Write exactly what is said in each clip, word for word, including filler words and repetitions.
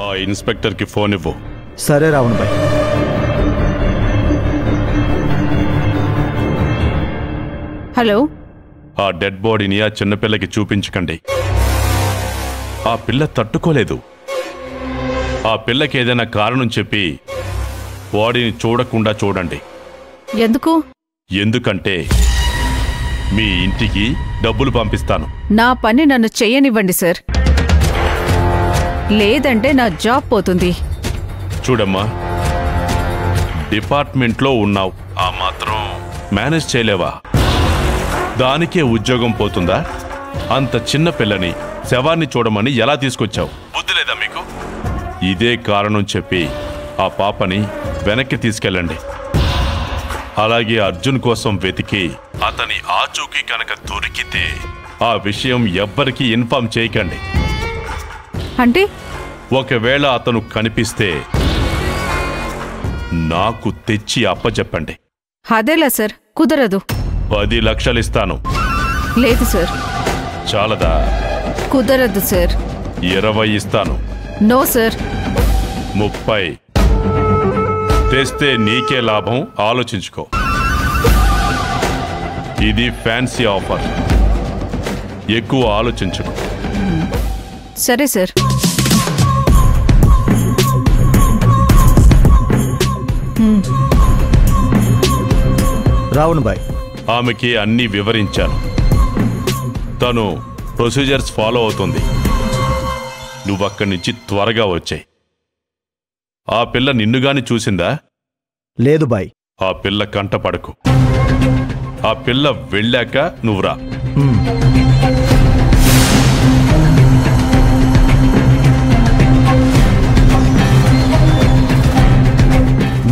आ inspector की phone इव्वो। सरे रावण भाई। हेलो आ डेड बॉडी नी चिन्नपिल्लकी चूपिंचकंडी आ पिल्ल तट्टुकोलेदु आ पिल्लकी एदैना कारणं चेप्पि बॉडीनी चूडकुंडा चूडंडी एंदुकु एंदुकंटे मी इंटिकी डब्बुलु पंपिस्तानु ना पनि नन्नु चेयनिव्वंडी सर लेदंटे ना जॉब पोतुंदी चूडम्मा डिपार्टमेंट लो उन्नावु आ मात्रं मेनेज चेयलेवा దానికే ఉద్యోగం పోతుందా అంత చిన్న పిల్లని శవాన్ని చూడమని ఎలా తీసుకొచ్చావు బుద్ధిలేదా మీకు ఇదే కారణం చెప్పి ఆ పాపని వెనక్కి తీసుకెళ్ళండి అలాగే అర్జున్ కోసం వెతికి అతని ఆచూకీ కనుక దొరికితే ఆ విషయం ఎవ్వరికీ ఇన్ఫార్మ్ చేయకండి అంటే ఒకవేళ అతను కనిపిస్తే నాకు తెచ్చి అప్పచెప్పండి అదేలా సార్ కుదరదు पद लक्षल चालदा कुदर नो सर मुफ्ई तेस्ते नीके लाभम आलोचिंचुको इदी फैंसी आफर एक्कुव आलोचिंचुको सरे सर रावण भाई आम की अन्नी विवरिंचानु तनु प्रोसीजर्स फॉलो अवुतुंदी नुव्वु अक्कडि नुंचि त्वरगा वच्चेयि आ पिल्ल निन्नु गानी चूसिंदा लेदु बाई आ पिल्ल कंट पडकु आ पिल्ल वेल्लाक नुव्वु रा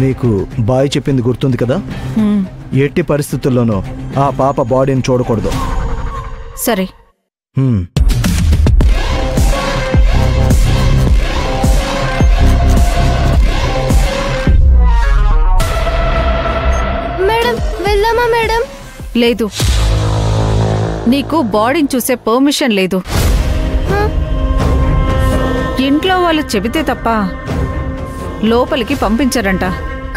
नीकु बाई चेप्पिंदी गुर्तुंदी कदा ఎట్టి పరిస్థితుల్లోనూ ఆ పాప బాడీని చూడకూడదు సరే మేడం వెళ్ళమా మేడం లేదు నీకు బాడీని చూసే పర్మిషన్ లేదు ఇంట్లో వాళ్ళు చెబితే తప్ప లోపలికి పంపించరంట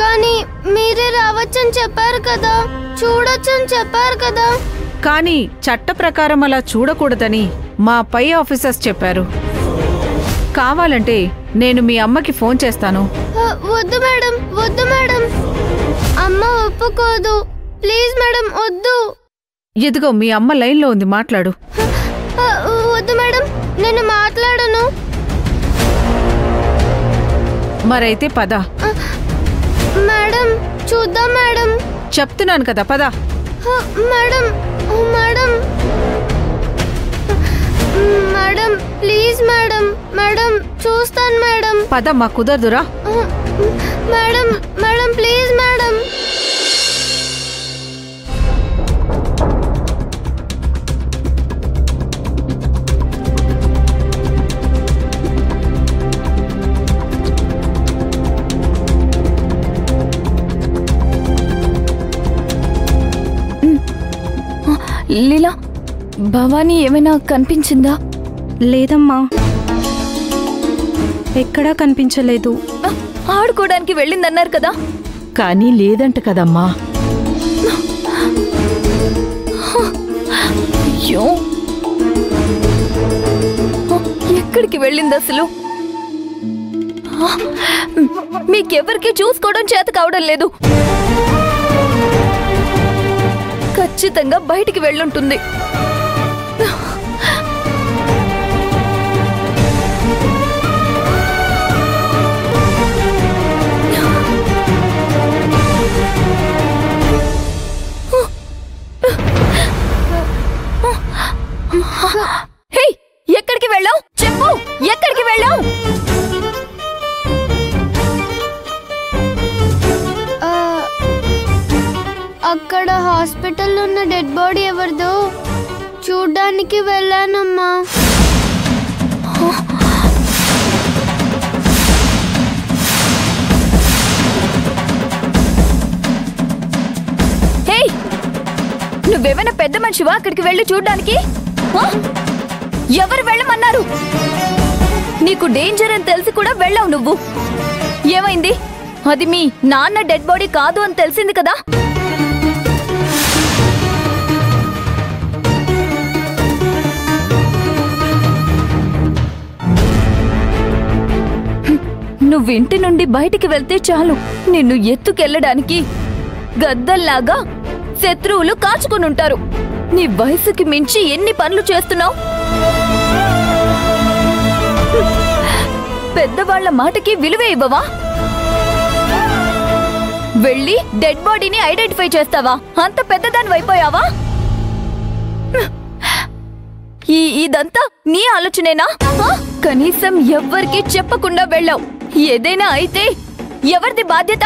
కానీ మీరే రావచ్చని చెప్పారు కదా చూడొచ్చని చెప్పారు కదా కానీ చట్ట ప్రకారం అలా చూడకూడదని మా పై ఆఫీసర్స్ చెప్పారు కావాలంటే నేను మీ అమ్మకి ఫోన్ చేస్తాను వద్దు మేడం వద్దు మేడం అమ్మ ఒప్పుకోదు ప్లీజ్ మేడం వద్దు ఎదుగో మీ అమ్మ లైన్ లో ఉంది మాట్లాడు వద్దు మేడం నేను మాట్లాడను మరైతే పద मैडम चूदा मैडम చెప్తున్నాను కదా పద madam madam madam please madam madam చూస్తాను मैडम పద మా కుదరదురా madam madam please madam Leela Bhavani ఏమైనా కనిపించిందా లేదమ్మా ఎక్కడా కనిపించలేదు ఆడుకోవడానికి వెళ్ళింది అన్నారు కదా కానీ లేదంట కదమ్మా అయ్యో ఎక్కడికి వెళ్ళింది అసలు మీకెవర్కి చూసుకోవడం చేత కావడం లేదు ఖచ్చితంగా బయటికి వెళ్ళుంటుంది హే ఎక్కడికి వెళ్ళావ్ చెప్పు ఎక్కడికి వెళ్ళావ్ అక్కడ హాస్పిటల్ లో ఉన్న డెడ్ బాడీ ఎవర్దో చూడడానికి వెళ్ళానమ్మా హే నువ్వేమైనా పెద్ద మనిషివా అక్కడికి వెళ్ళి చూడడానికి ఎవరు వెళ్ళమన్నారు नीकु डेंजर అని తెలిసి కూడా వెళ్ళావు నువ్వు ఏమైంది అది మీ నాన్న డెడ్ బాడీ కాదు అని తెలిసింది కదా నువ్వు ఇంటి నుండి బయటికి వెళ్తే చాలు నిన్ను ఎత్తుకెళ్ళడానికి గద్దల్లాగా శత్రువులు కాచుకొని ఉంటారు నీ వయసుకి మించి ఎన్ని పనులు చేస్తున్నావు పెద్దవాళ్ళ మాటకి విలువే ఇవ్వవా వెళ్ళి డెడ్ బాడీని ఐడెంటిఫై చేస్తావా అంత పెద్దదాని అయిపోయావా ఈ ఇదంతా నీ ఆలోచనేనా కనీసం ఎవ్వర్కి చెప్పకుండా వెళ్ళావు ఏదైనా అయితే ఎవర్ది బాధ్యత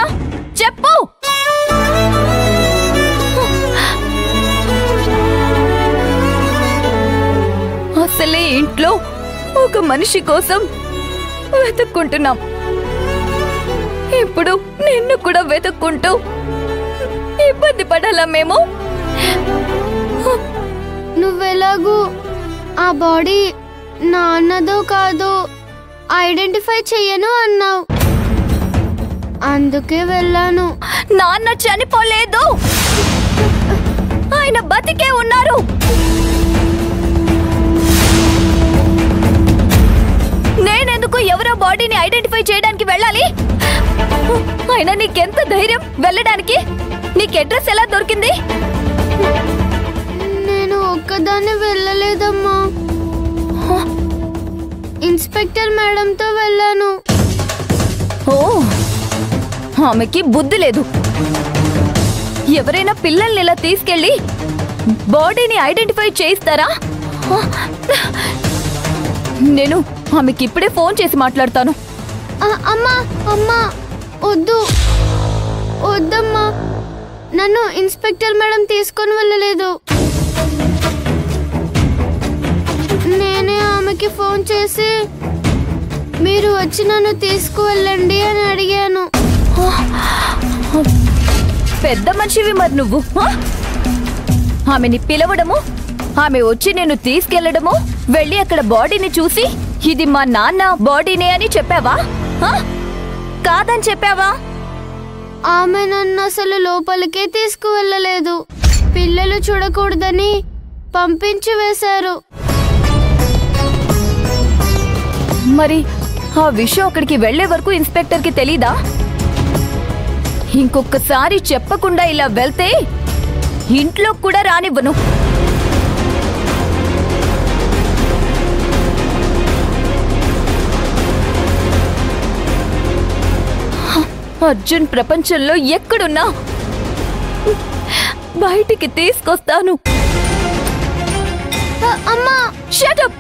చెప్పు అసలే ఇంట్లో ఒక మనిషి కోసం వెతుక్కుంటున్నాం ఇప్పుడు నిన్ను కూడా వెతుక్కుంటూ ఇబ్బంది పడాలా మేము నువ్వెలాగూ ఆ బాడీ నాన్నదో కాదో ఐడెంటిఫై చేయను అన్నావు అందుకే వెళ్ళాను నాన్న చనిపోలేదు ఆయన బతికే ఉన్నారు నేనెందుకు ఎవరో బాడీని ఐడెంటిఫై చేయడానికి వెళ్ళాలి అయినా నీకెంత ధైర్యం వెళ్ళడానికి నీకు అడ్రస్ ఎలా దొరికింది నేను ఒక్కదాన్ని వెళ్ళలేదమ్మా ఇన్స్పెక్టర్ మేడం తో వెళ్ళాను ఓ ఆమెకి బుద్ధి లేదు ఎవరైనా పిల్లల్ని ఇలా తీసుకెళ్ళి బాడీని ఐడెంటిఫై చేస్తారా నేను ఆమెకి ఇప్పుడే ఫోన్ చేసి మాట్లాడతాను అమ్మా అమ్మా వద్దు వద్దమ్మా నన్ను ఇన్స్పెక్టర్ మేడం తీసుకొని వెళ్ళలేదు నేనే ఆమెకి ఫోన్ చేసి మీరు వచ్చి నన్ను తీసుకువెళ్ళండి అని అడిగాను పెద్ద మనిషివి మరి నువ్వు ఆమెని పిలవడము ఆమె వచ్చి నేను తీసుకెళ్లడము వెళ్ళి అక్కడ బాడీని చూసి ఇది మా నాన్న బాడీనే అని చెప్పావా కాదని చెప్పావా ఆమె నన్ను అసలు లోపలికే తీసుకువెళ్ళలేదు పిల్లలు చూడకూడదని పంపించి వేశారు మరి ఆ విషయం అక్కడికి వెళ్లే వరకు ఇన్స్పెక్టర్కి తెలీదా ఇంకొకసారి చెప్పకుండా ఇలా వెళ్తే ఇంట్లో కూడా రానివ్వను అర్జున్ ప్రపంచంలో ఎక్కడున్నా బయటికి తీసుకొస్తాను అమ్మా షట్ అప్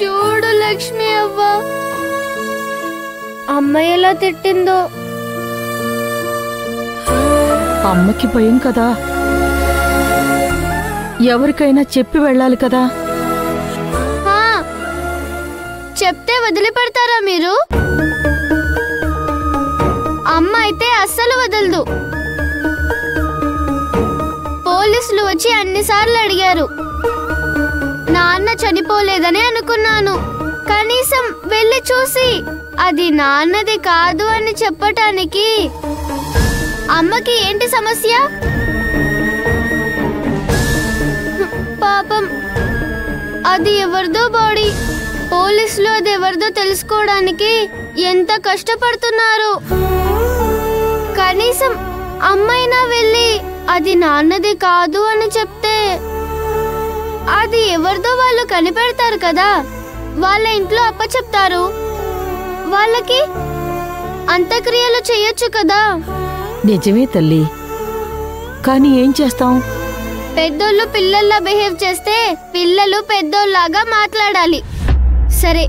చూడు లక్ష్మి అవ్వ అమ్మ ఎలా తిట్టిందో అమ్మకి భయం కదా ఎవరికైనా చెప్పి వెళ్ళాలి కదా చెప్తే వదిలిపెడతారా మీరు అమ్మ అయితే అస్సలు వదలదు పోలీసులు వచ్చి అన్నిసార్లు అడిగారు నాన్న చనిపోలేదని అనుకున్నాను కనీసం వెళ్ళి చూసి అది నాన్నది కాదు అని చెప్పటానికి అమ్మకి ఏంటి సమస్య పాపం అది ఎవరిదో బాడీ పోలీసులు అది ఎవరిదో తెలుసుకోవడానికి ఎంత కష్టపడుతున్నారు కనీసం అమ్మైనా వెళ్ళి అది నాన్నది కాదు అని చెప్తే అది ఎవరిదో వాళ్ళు కనిపెడతారు కదా వాళ్ళ ఇంట్లో అప్పచెప్తారు వాళ్ళకి అంత్యక్రియలు చేయొచ్చు కదా నిజమే తల్లి కానీ ఏం చేస్తాం పెద్దోళ్ళు పిల్లల్లా బిహేవ్ చేస్తే పిల్లలు పెద్దోళ్ళలాగా మాట్లాడాలి సరే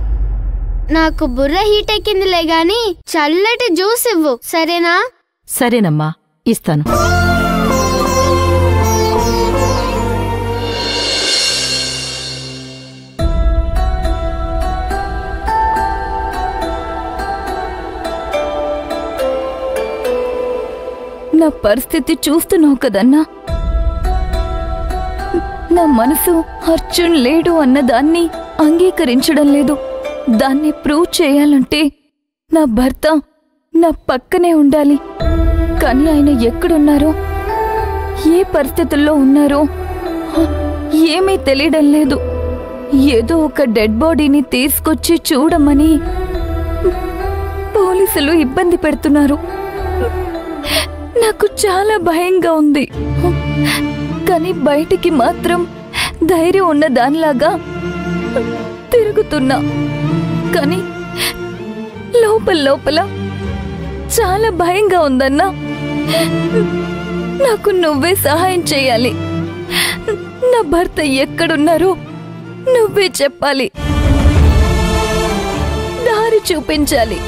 నాకు బుర్ర హీట్ ఎక్కిందిలే గాని చల్లటి జ్యూస్ ఇవ్వు సరేనా సరేనమ్మా ఇస్తాను నా పరిస్థితి చూస్తున్నావు కదన్నా, నా మనసు అర్జున్ లేడు అన్న దాన్ని అంగీకరించడం లేదు. దాన్ని ప్రూవ్ చేయాలంటే నా భర్త నా పక్కనే ఉండాలి. కానీ ఆయన ఎక్కడున్నారో, ఏ పరిస్థితుల్లో ఉన్నారో ఏమీ తెలియడం లేదు. ఏదో ఒక డెడ్ బాడీని తీసుకొచ్చి చూడమని పోలీసులు ఇబ్బంది పెడుతున్నారు. నాకు చాలా భయంగా ఉంది. కానీ బయటికి మాత్రం ధైర్యం ఉన్న దానిలాగా తిరుగుతున్నా. కానీ లోపల లోపల చాలా భయంగా ఉందన్నా. నాకు నువ్వే సహాయం చేయాలి. నా భర్త ఎక్కడున్నారో నువ్వే చెప్పాలి, దారి చూపించాలి.